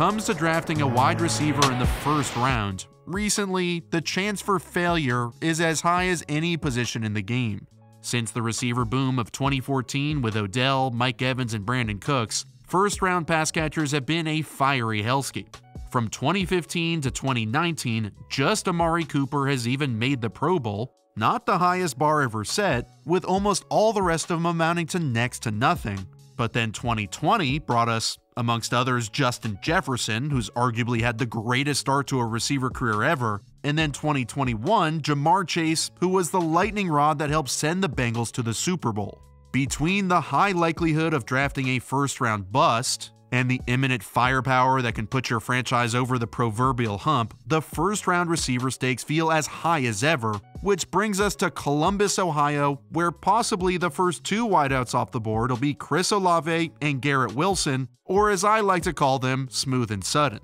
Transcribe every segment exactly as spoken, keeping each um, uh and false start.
comes to drafting a wide receiver in the first round, recently, the chance for failure is as high as any position in the game. Since the receiver boom of twenty fourteen with Odell, Mike Evans, and Brandon Cooks, first-round pass catchers have been a fiery hellscape. From twenty fifteen to twenty nineteen, just Amari Cooper has even made the Pro Bowl, not the highest bar ever set, with almost all the rest of them amounting to next to nothing. But then twenty twenty brought us, amongst others, Justin Jefferson, who's arguably had the greatest start to a receiver career ever, and then twenty twenty-one, Ja'Marr Chase, who was the lightning rod that helped send the Bengals to the Super Bowl. Between the high likelihood of drafting a first-round bust and the imminent firepower that can put your franchise over the proverbial hump, the first-round receiver stakes feel as high as ever, which brings us to Columbus, Ohio, where possibly the first two wideouts off the board will be Chris Olave and Garrett Wilson, or as I like to call them, Smooth and Sudden.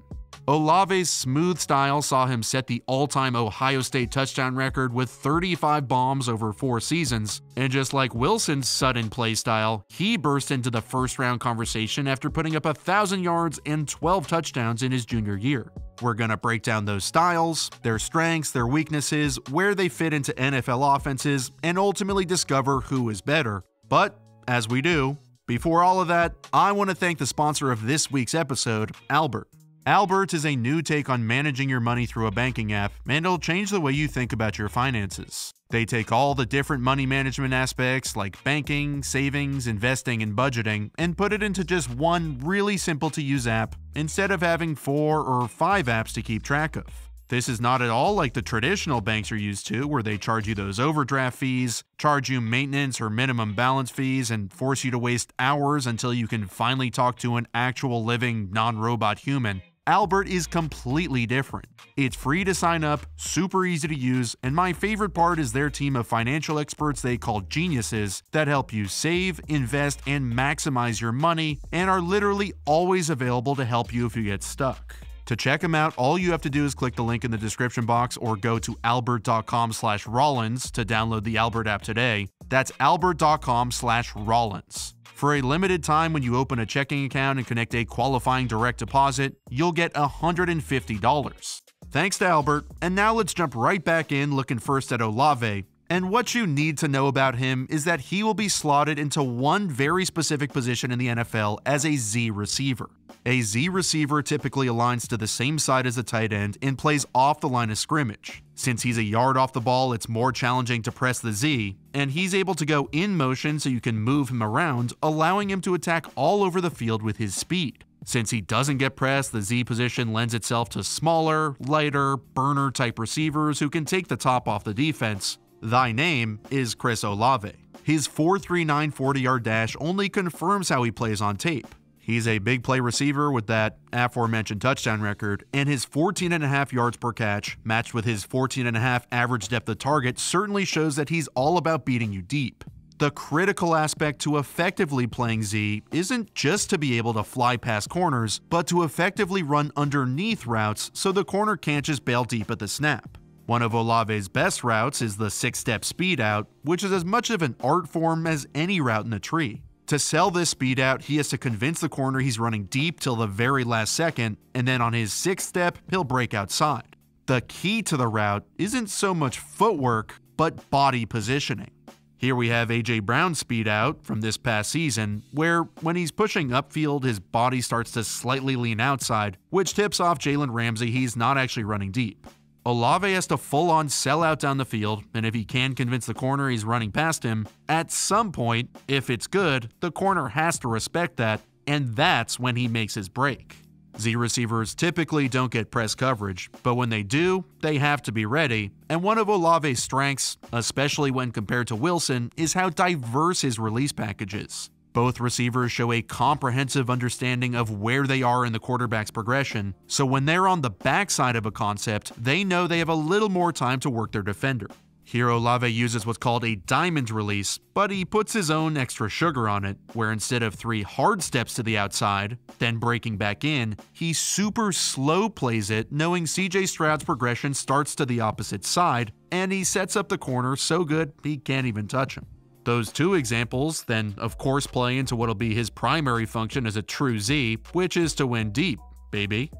Olave's smooth style saw him set the all-time Ohio State touchdown record with thirty-five bombs over four seasons, and just like Wilson's sudden play style, he burst into the first-round conversation after putting up one thousand yards and twelve touchdowns in his junior year. We're gonna break down those styles, their strengths, their weaknesses, where they fit into N F L offenses, and ultimately discover who is better. But, as we do, before all of that, I want to thank the sponsor of this week's episode, Albert. Albert is a new take on managing your money through a banking app, and it'll change the way you think about your finances. They take all the different money management aspects like banking, savings, investing, and budgeting, and put it into just one really simple-to-use app instead of having four or five apps to keep track of. This is not at all like the traditional banks you're used to, where they charge you those overdraft fees, charge you maintenance or minimum balance fees, and force you to waste hours until you can finally talk to an actual living, non-robot human. Albert is completely different. It's free to sign up, super easy to use, and my favorite part is their team of financial experts they call geniuses that help you save, invest, and maximize your money, and are literally always available to help you if you get stuck. To check them out, all you have to do is click the link in the description box or go to albert dot com slash Rollins to download the Albert app today. That's albert dot com slash Rollins. For a limited time, when you open a checking account and connect a qualifying direct deposit, you'll get one hundred fifty dollars. Thanks to Albert, and now let's jump right back in, looking first at Olave. And what you need to know about him is that he will be slotted into one very specific position in the N F L as a Z receiver. A Z receiver typically aligns to the same side as a tight end and plays off the line of scrimmage. Since he's a yard off the ball, it's more challenging to press the Z, and he's able to go in motion so you can move him around, allowing him to attack all over the field with his speed. Since he doesn't get pressed, the Z position lends itself to smaller, lighter, burner-type receivers who can take the top off the defense. Thy name is Chris Olave. His four three nine forty-yard dash only confirms how he plays on tape. He's a big play receiver with that aforementioned touchdown record, and his fourteen point five yards per catch, matched with his fourteen point five average depth of target, certainly shows that he's all about beating you deep. The critical aspect to effectively playing Z isn't just to be able to fly past corners, but to effectively run underneath routes so the corner can't just bail deep at the snap. One of Olave's best routes is the six-step speed out, which is as much of an art form as any route in the tree. To sell this speed out, he has to convince the corner he's running deep till the very last second, and then on his sixth step, he'll break outside. The key to the route isn't so much footwork, but body positioning. Here we have A J Brown's speed out from this past season, where when he's pushing upfield, his body starts to slightly lean outside, which tips off Jalen Ramsey he's not actually running deep. Olave has to full-on sell out down the field, and if he can convince the corner he's running past him, at some point, if it's good, the corner has to respect that, and that's when he makes his break. Z receivers typically don't get press coverage, but when they do, they have to be ready, and one of Olave's strengths, especially when compared to Wilson, is how diverse his release package is. Both receivers show a comprehensive understanding of where they are in the quarterback's progression, so when they're on the backside of a concept, they know they have a little more time to work their defender. Here Olave uses what's called a diamond release, but he puts his own extra sugar on it, where instead of three hard steps to the outside, then breaking back in, he super slow plays it, knowing C J Stroud's progression starts to the opposite side, and he sets up the corner so good he can't even touch him. Those two examples then, of course, play into what'll be his primary function as a true Z, which is to win deep, baby.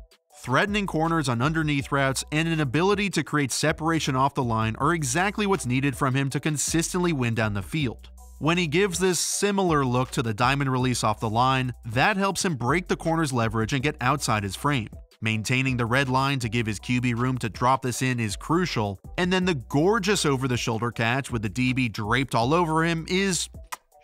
Threatening corners on underneath routes and an ability to create separation off the line are exactly what's needed from him to consistently win down the field. When he gives this similar look to the diamond release off the line, that helps him break the corner's leverage and get outside his frame. Maintaining the red line to give his Q B room to drop this in is crucial, and then the gorgeous over-the-shoulder catch with the D B draped all over him is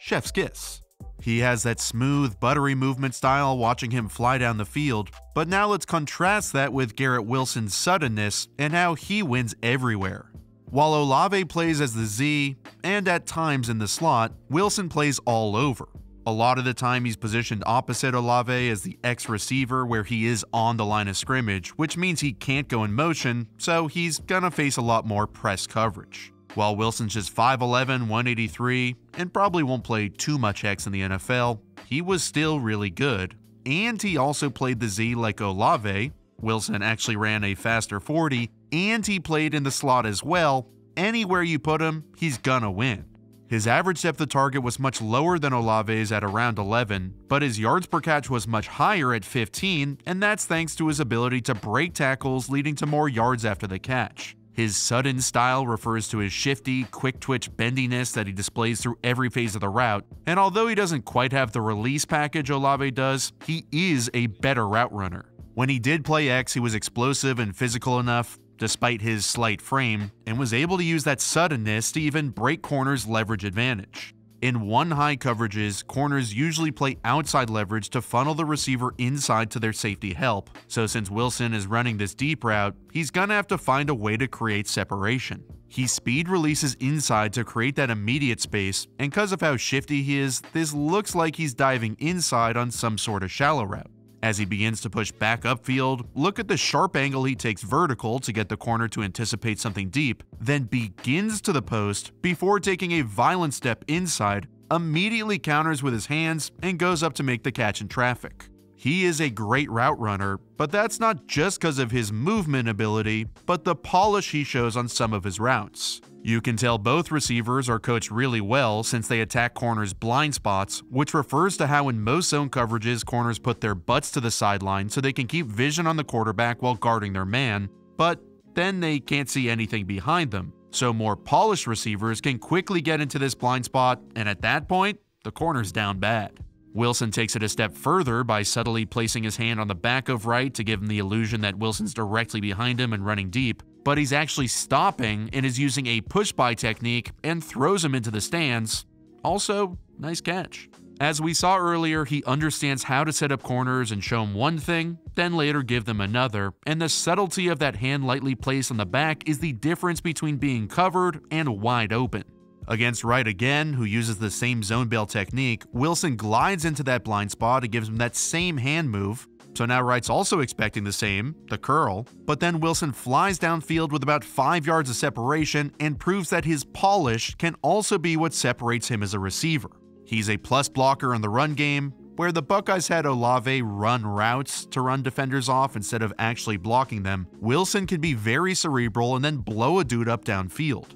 chef's kiss. He has that smooth, buttery movement style watching him fly down the field, but now let's contrast that with Garrett Wilson's suddenness and how he wins everywhere. While Olave plays as the Z, and at times in the slot, Wilson plays all over. A lot of the time he's positioned opposite Olave as the X receiver where he is on the line of scrimmage, which means he can't go in motion, so he's gonna face a lot more press coverage. While Wilson's just five eleven, one eighty-three, and probably won't play too much X in the N F L, he was still really good, and he also played the Z like Olave. Wilson actually ran a faster forty, and he played in the slot as well. Anywhere you put him, he's gonna win. His average depth of target was much lower than Olave's at around eleven, but his yards per catch was much higher at fifteen, and that's thanks to his ability to break tackles leading to more yards after the catch. His sudden style refers to his shifty, quick twitch bendiness that he displays through every phase of the route, and although he doesn't quite have the release package Olave does, he is a better route runner. When he did play X, he was explosive and physical enough, despite his slight frame, and was able to use that suddenness to even break corners' leverage advantage. In one-high coverages, corners usually play outside leverage to funnel the receiver inside to their safety help, so since Wilson is running this deep route, he's gonna have to find a way to create separation. He speed releases inside to create that immediate space, and because of how shifty he is, this looks like he's diving inside on some sort of shallow route. As he begins to push back upfield, look at the sharp angle he takes vertical to get the corner to anticipate something deep, then begins to the post before taking a violent step inside, immediately counters with his hands, and goes up to make the catch in traffic. He is a great route runner, but that's not just because of his movement ability, but the polish he shows on some of his routes. You can tell both receivers are coached really well since they attack corners' blind spots, which refers to how in most zone coverages corners put their butts to the sideline so they can keep vision on the quarterback while guarding their man, but then they can't see anything behind them, so more polished receivers can quickly get into this blind spot, and at that point, the corner's down bad. Wilson takes it a step further by subtly placing his hand on the back of Wright to give him the illusion that Wilson's directly behind him and running deep, but he's actually stopping and is using a push-by technique and throws him into the stands. Also, nice catch. As we saw earlier, he understands how to set up corners and show them one thing, then later give them another, and the subtlety of that hand lightly placed on the back is the difference between being covered and wide open. Against Wright again, who uses the same zone bail technique, Wilson glides into that blind spot and gives him that same hand move. So now Wright's also expecting the same, the curl, but then Wilson flies downfield with about five yards of separation and proves that his polish can also be what separates him as a receiver. He's a plus blocker in the run game, where the Buckeyes had Olave run routes to run defenders off instead of actually blocking them. Wilson can be very cerebral and then blow a dude up downfield.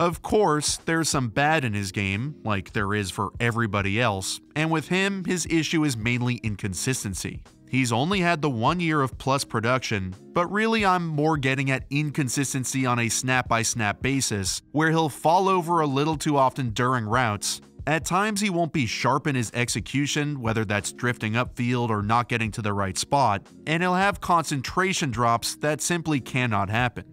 Of course, there's some bad in his game, like there is for everybody else, and with him, his issue is mainly inconsistency. He's only had the one year of plus production, but really I'm more getting at inconsistency on a snap-by-snap basis, where he'll fall over a little too often during routes. At times he won't be sharp in his execution, whether that's drifting upfield or not getting to the right spot, and he'll have concentration drops that simply cannot happen.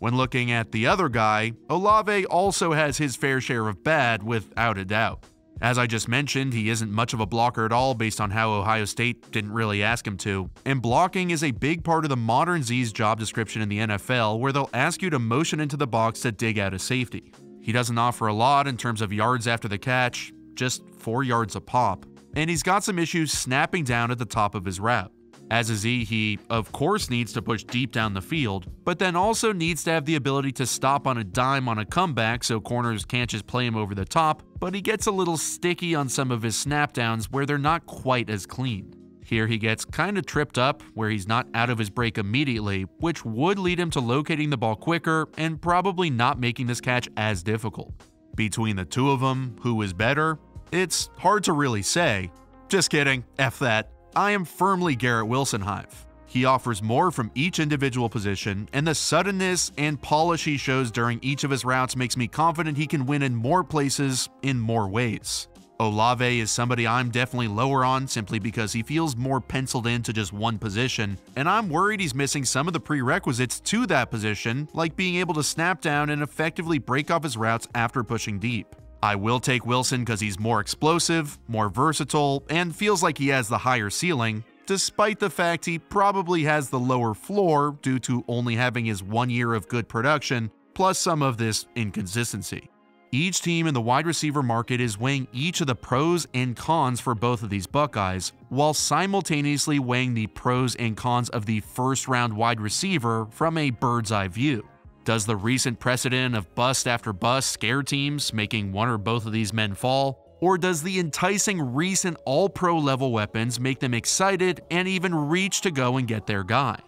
When looking at the other guy, Olave also has his fair share of bad, without a doubt. As I just mentioned, he isn't much of a blocker at all based on how Ohio State didn't really ask him to, and blocking is a big part of the modern Z's job description in the N F L, where they'll ask you to motion into the box to dig out a safety. He doesn't offer a lot in terms of yards after the catch, just four yards a pop, and he's got some issues snapping down at the top of his route. As a Z, he, of course, needs to push deep down the field, but then also needs to have the ability to stop on a dime on a comeback so corners can't just play him over the top, but he gets a little sticky on some of his snapdowns where they're not quite as clean. Here he gets kinda tripped up where he's not out of his break immediately, which would lead him to locating the ball quicker and probably not making this catch as difficult. Between the two of them, who is better? It's hard to really say. Just kidding, F that. I am firmly Garrett Wilson Hive. He offers more from each individual position, and the suddenness and polish he shows during each of his routes makes me confident he can win in more places in more ways. Olave is somebody I'm definitely lower on simply because he feels more penciled into just one position, and I'm worried he's missing some of the prerequisites to that position, like being able to snap down and effectively break off his routes after pushing deep. I will take Wilson because he's more explosive, more versatile, and feels like he has the higher ceiling, despite the fact he probably has the lower floor due to only having his one year of good production, plus some of this inconsistency. Each team in the wide receiver market is weighing each of the pros and cons for both of these Buckeyes, while simultaneously weighing the pros and cons of the first-round wide receiver from a bird's-eye view. Does the recent precedent of bust after bust scare teams, making one or both of these men fall? Or does the enticing recent all-pro level weapons make them excited and even reach to go and get their guy?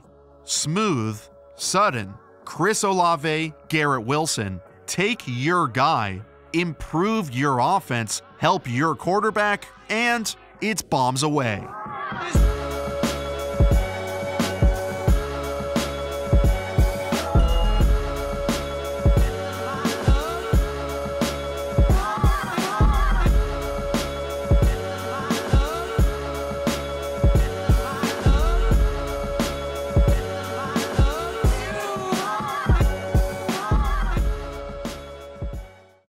Smooth, sudden, Chris Olave, Garrett Wilson. Take your guy, improve your offense, help your quarterback, and it's bombs away.